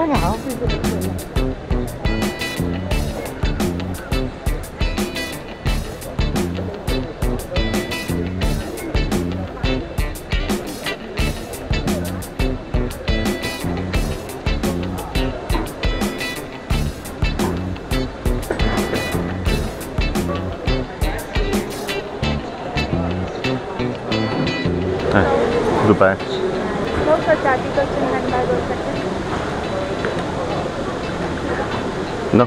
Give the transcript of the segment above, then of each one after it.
don't know how people do that. Goodbye. No.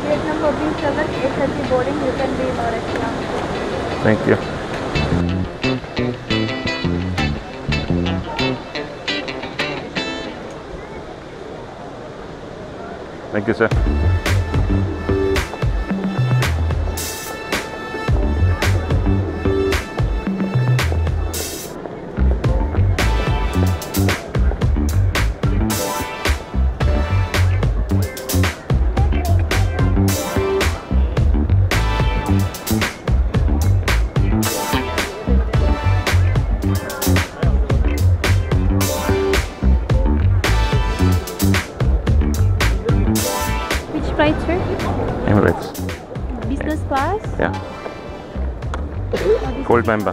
Gate number B7, 8:30 boarding, you can be in our restaurant. Thank you. Thank you, sir. Emirates. Business class? Yeah. Gold member.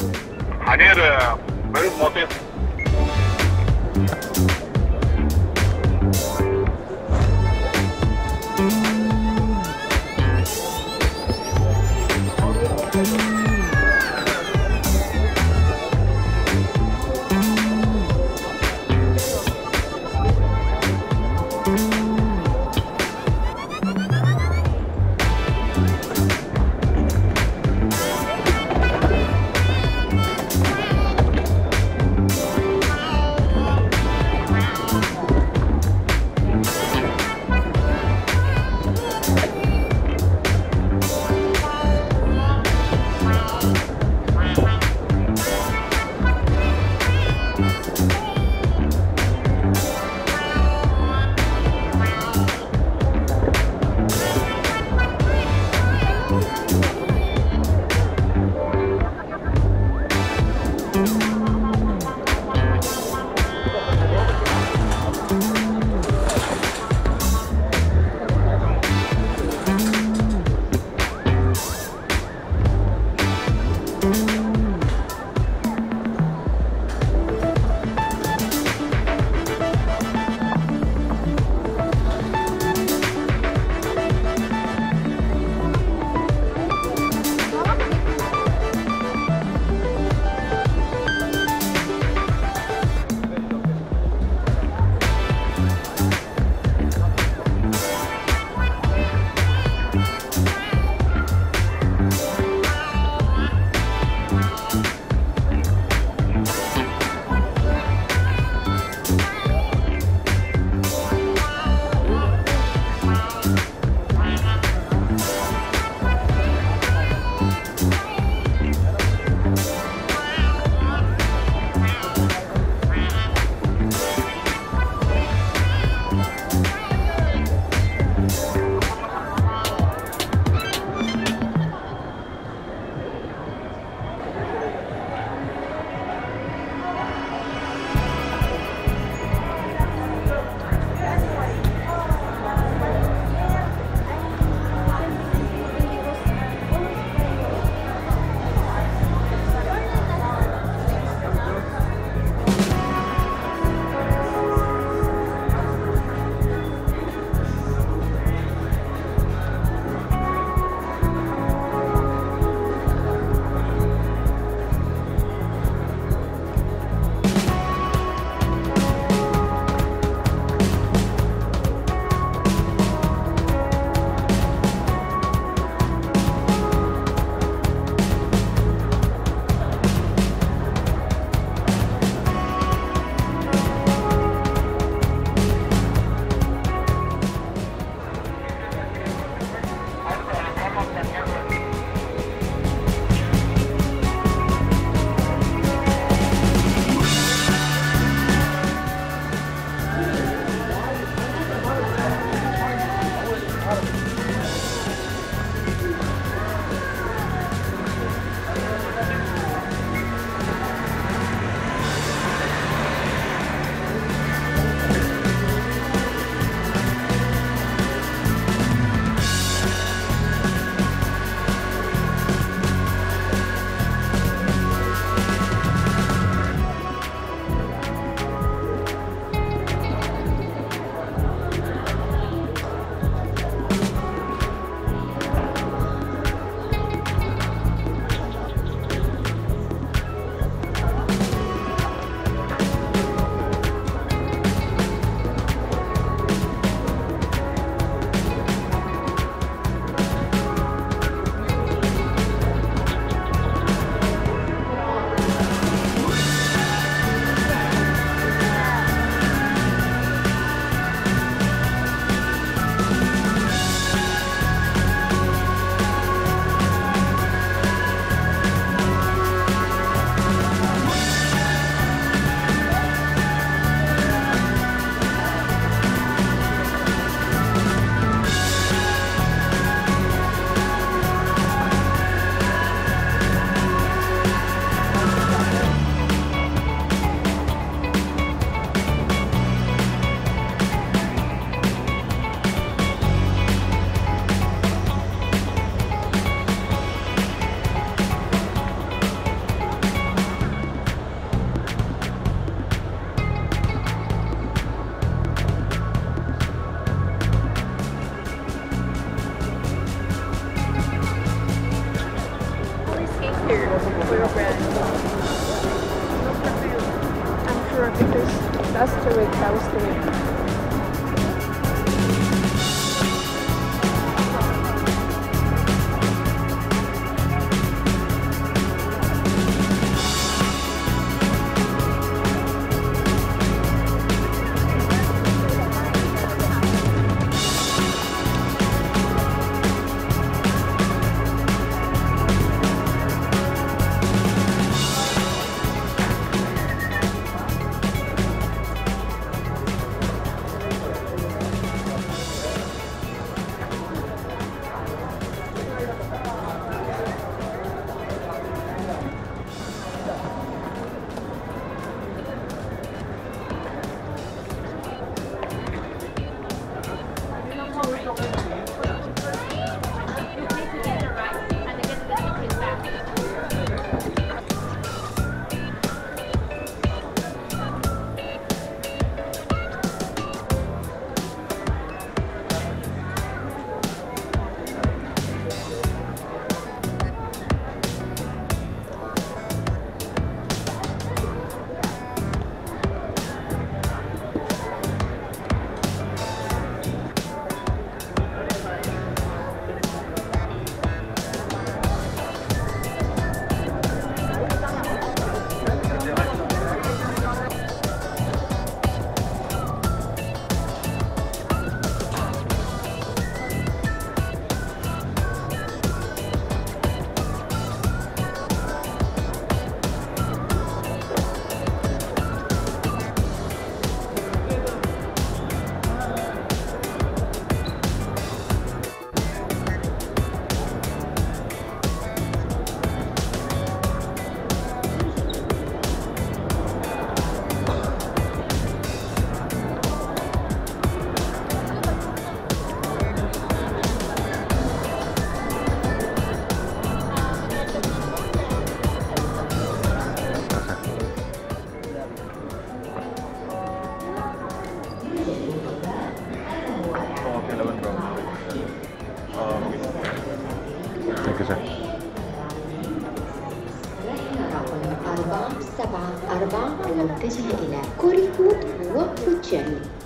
sure because that was the week.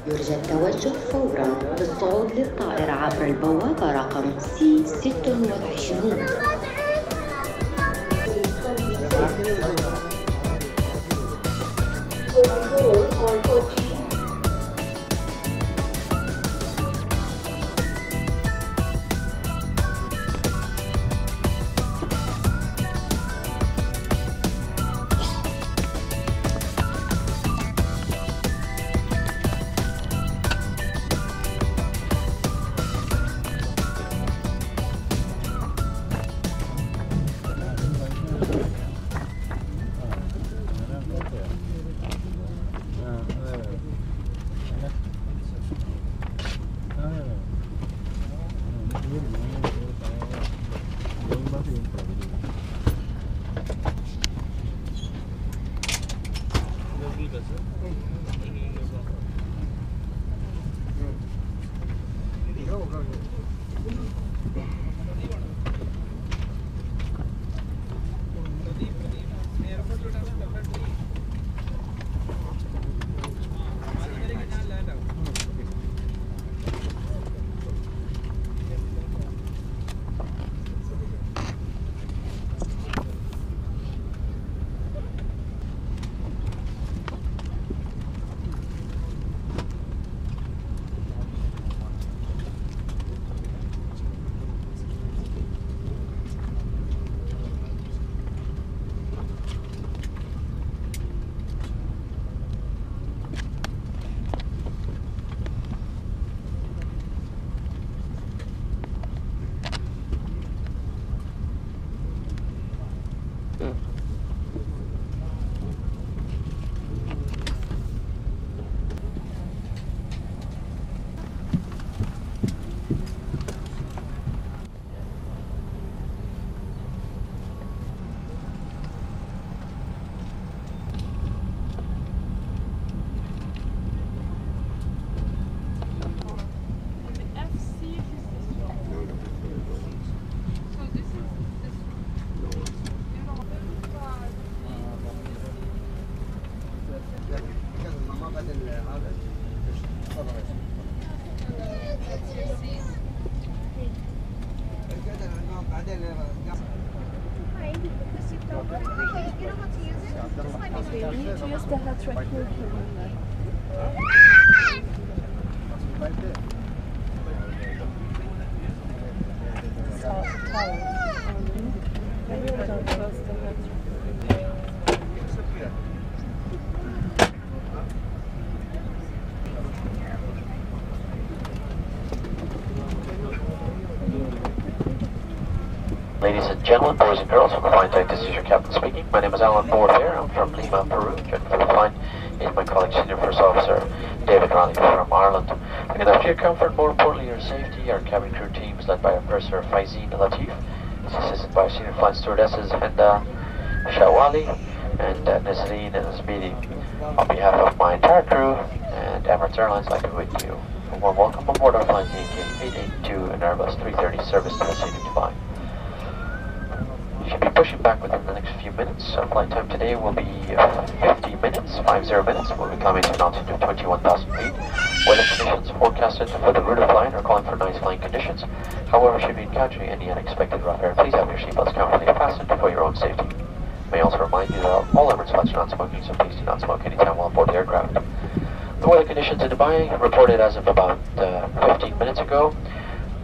يرجى التوجه فوراً للصعود للطائرة عبر البوابة رقم C26. We need to use the hat right here. Ladies and gentlemen, boys and girls, on the flight deck, this is your captain speaking. My name is Alan Moore. I'm from Lima, Peru. Joining for the flight is my colleague, Senior First Officer David Ronnie from Ireland. Looking after your comfort, more importantly your safety, our cabin crew teams led by our purser Faizin Latif, is assisted by Senior Flight Stewardesses Henda Shawali and Nasrine and Smeety. On behalf of my entire crew and Emirates Airlines, I'd like to wish you a warm welcome aboard our flight NK882 and Airbus 330 service to the city of Dubai. Should be pushing back within the next few minutes. Our flight time today will be 50 minutes. We'll be climbing to an altitude of 21,000 feet. Weather conditions forecasted for the route of flight are calling for nice flying conditions. However, should be encountering any unexpected rough air, please have your seatbelts comfortably fastened for your own safety. May also remind you that all Emirates flights are not smoking, so please do not smoke anytime while aboard the aircraft. The weather conditions in Dubai reported as of about 15 minutes ago,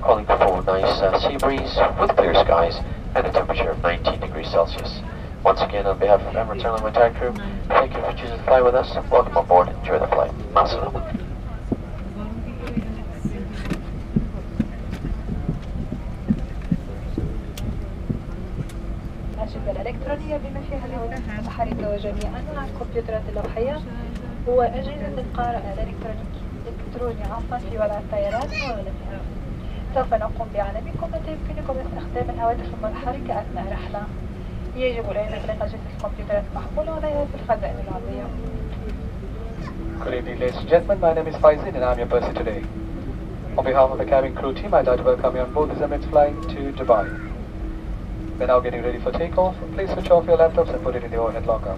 calling for nice sea breeze with clear skies and a temperature of 19 degrees Celsius. Once again, on behalf of Emirates Airlines and my entire crew, thank you for choosing to fly with us. Welcome aboard. Enjoy the flight. Nasrine. الأجهزة الإلكترونية بما فيها الهواتف البحرية وجميع أنواع الكمبيوترات اللوحية وأجهزة القارئة الإلكترونية عفوا في وضع الطيران وغلافها. سوف نقوم بعلمكم متى يمكنكم استخدام الهواتف المتحركة أثناء الرحلة. يجب الآن إغلاق أجهزة الكمبيوترات المحمولة وضعها في الخزائن العلوية. Good evening, ladies and gentlemen. My name is Faizin and I'm your person today. On behalf of the cabin crew team, I'd like to welcome you on board this Emirates flight to Dubai. We're now getting ready for takeoff. Please switch off your laptops and put it in the overhead locker.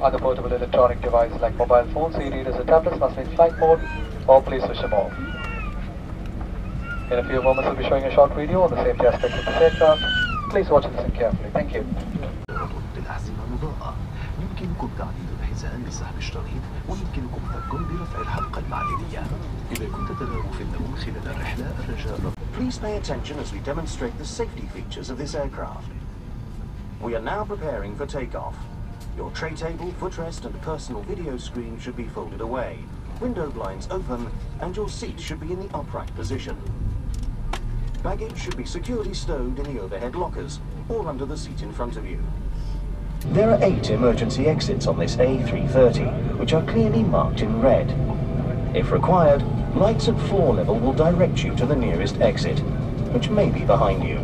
Other portable electronic devices like mobile phones, e-readers and tablets must be in flight mode or please switch them off. In a few moments we'll be showing a short video on the safety aspects of this aircraft. Please watch and listen carefully. Thank you. بالعزيمة مضاءة يمكنكم تعديل الحزام بسحب الشريط ويمكنكم تفكر برفع الحلقة المعدنية. إذا كنت تنام في النوم خلال الرحلة الرجاء. Please pay attention as we demonstrate the safety features of this aircraft. We are now preparing for takeoff. Your tray table, footrest and personal video screen should be folded away. Window blinds open and your seat should be in the upright position. Baggage should be securely stowed in the overhead lockers or under the seat in front of you. There are 8 emergency exits on this A330, which are clearly marked in red. If required, lights at floor level will direct you to the nearest exit, which may be behind you.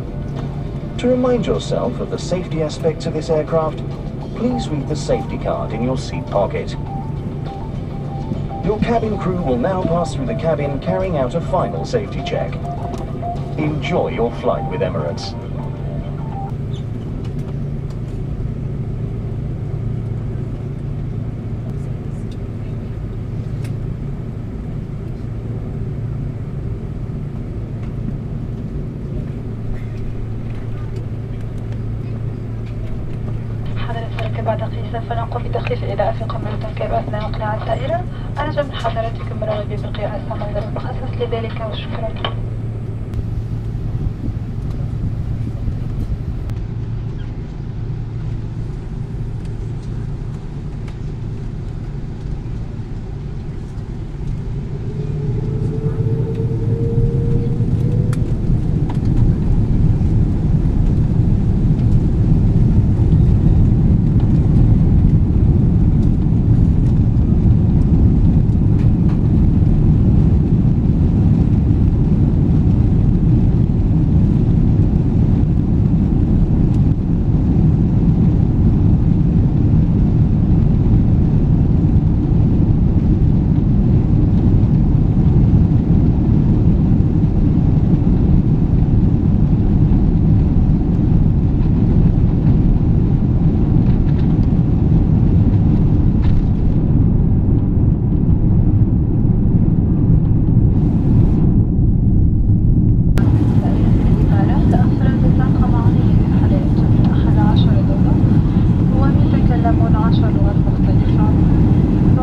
To remind yourself of the safety aspects of this aircraft, please read the safety card in your seat pocket. Your cabin crew will now pass through the cabin carrying out a final safety check. Enjoy your flight with Emirates. فنقوم بتخفيف إضاءة قمرتكم أثناء إقلاع الطائرة. أرجو من حضراتكم الرغبة بقراءة السماء المخصص لذلك وشكرا.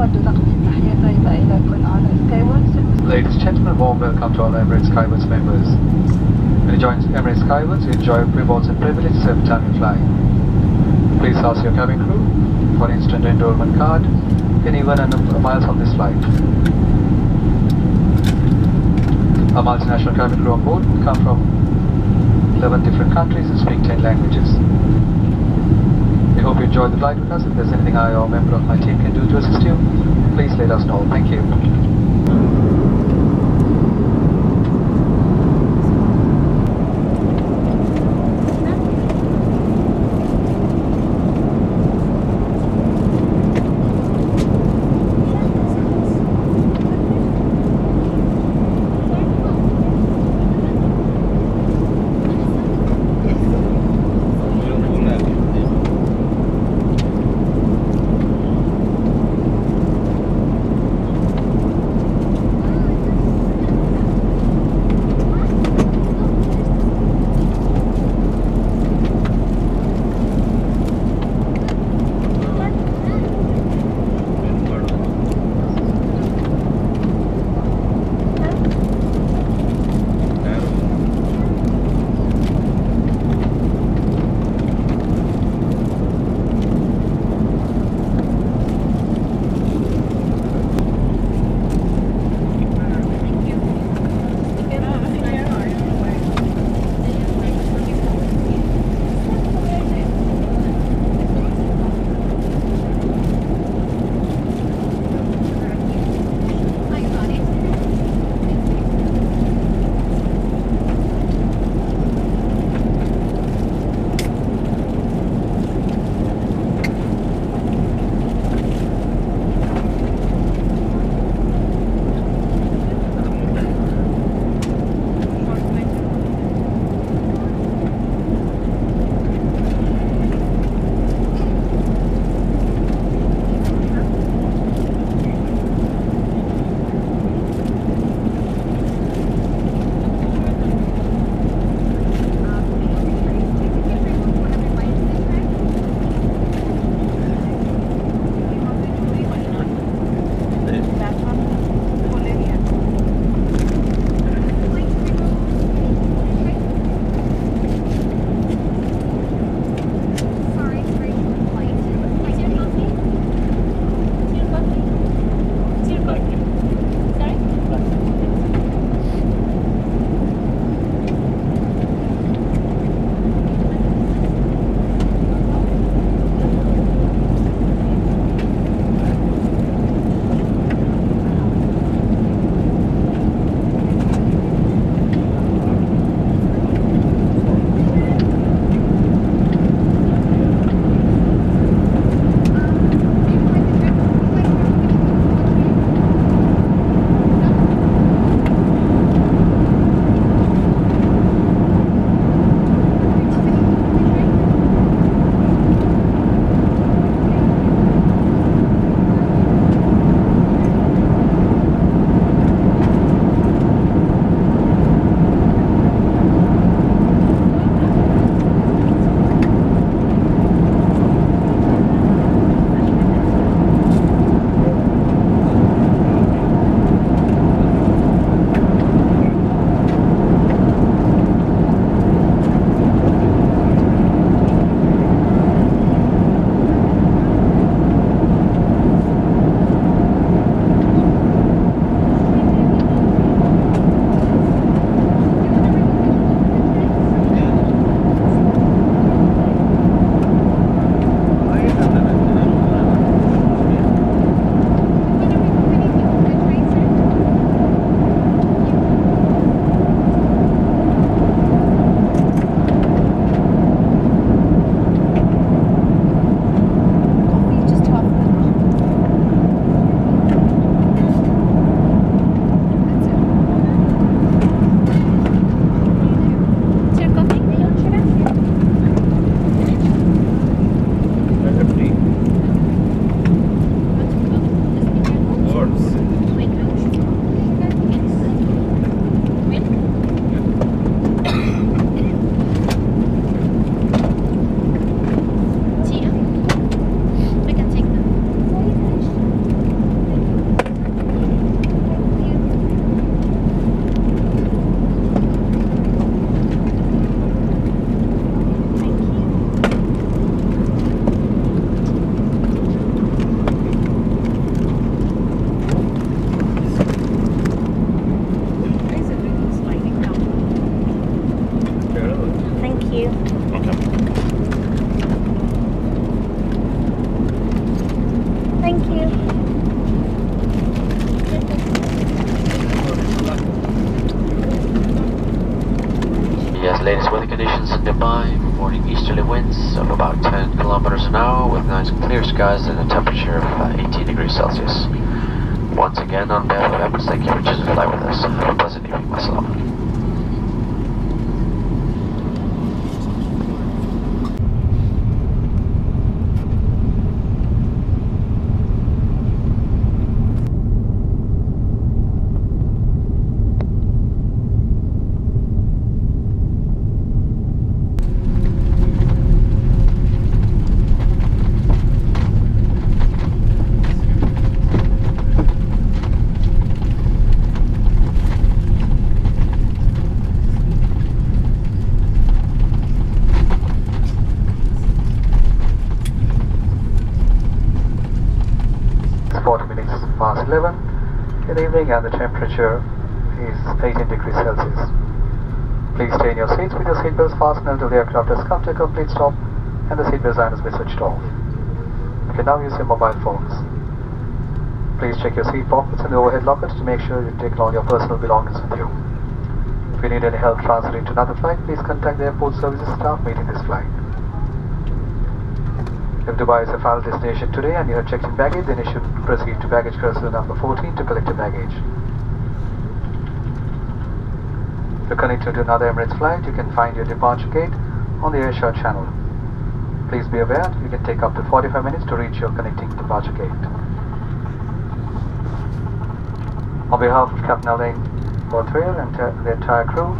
Ladies and gentlemen, warm welcome to all Emirates Skywards members. When you join Emirates Skywards, you enjoy rewards and privileges every time you fly. Please ask your cabin crew for an instant enrollment card and even a number of miles on this flight. Our multinational cabin crew on board come from 11 different countries and speak 10 languages. We hope you enjoy the flight with us. If there's anything I or a member of my team can do to assist you, please let us know. Thank you. Yes, ladies, weather conditions in Dubai, reporting easterly winds of about 10 kilometers an hour with nice clear skies and a temperature of 18 degrees Celsius. Once again, on behalf of Emirates, thank you for choosing to fly with us. Have a pleasant evening, myself. And the temperature is 18 degrees Celsius. Please stay in your seats with your seatbelts fastened until the aircraft has come to a complete stop and the seatbelt sign has been switched off. You can now use your mobile phones. Please check your seat pockets and the overhead lockers to make sure you've taken all your personal belongings with you. If you need any help transferring to another flight, please contact the airport services staff meeting this flight. If Dubai is your final destination today and you have checked in baggage, then you should proceed to baggage carousel number 14 to collect your baggage. To connect you to another Emirates flight, you can find your departure gate on the Airshore channel. Please be aware you can take up to 45 minutes to reach your connecting departure gate. On behalf of Captain Alain Borthrail and the entire crew,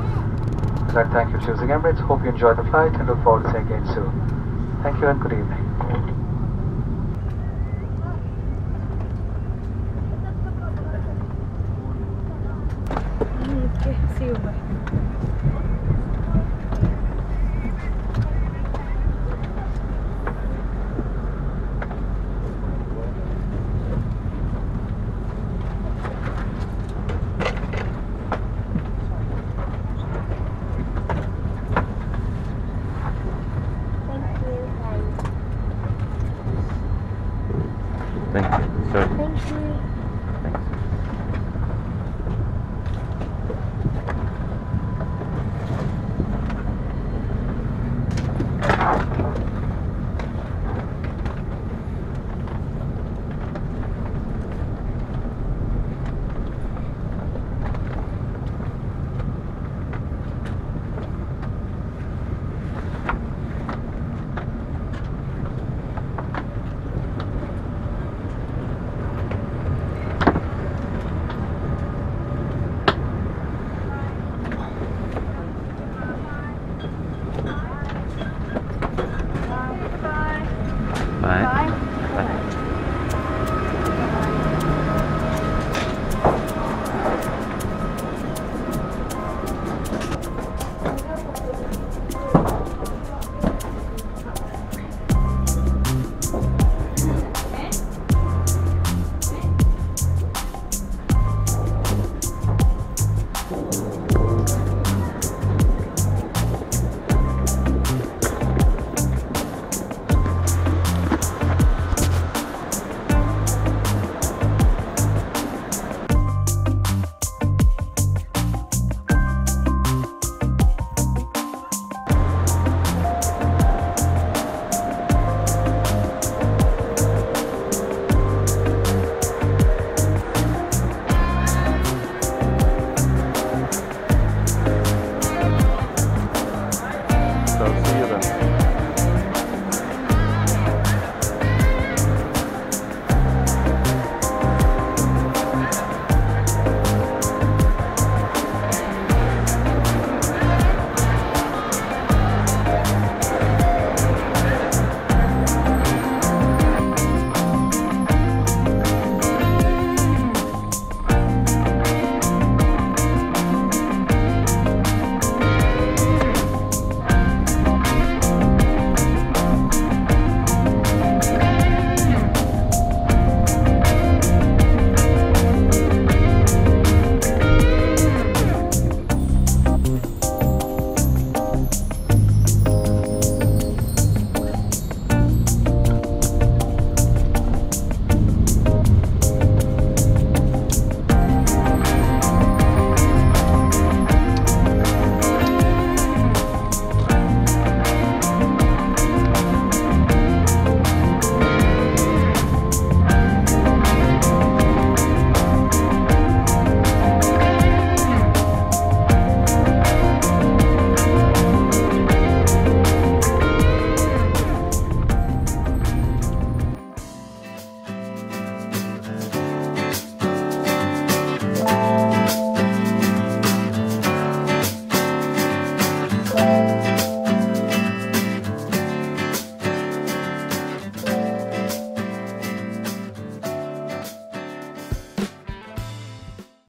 I'd like to thank you for choosing Emirates. Hope you enjoyed the flight and look forward to seeing you again soon. Thank you and good evening. Okay, see you, bye.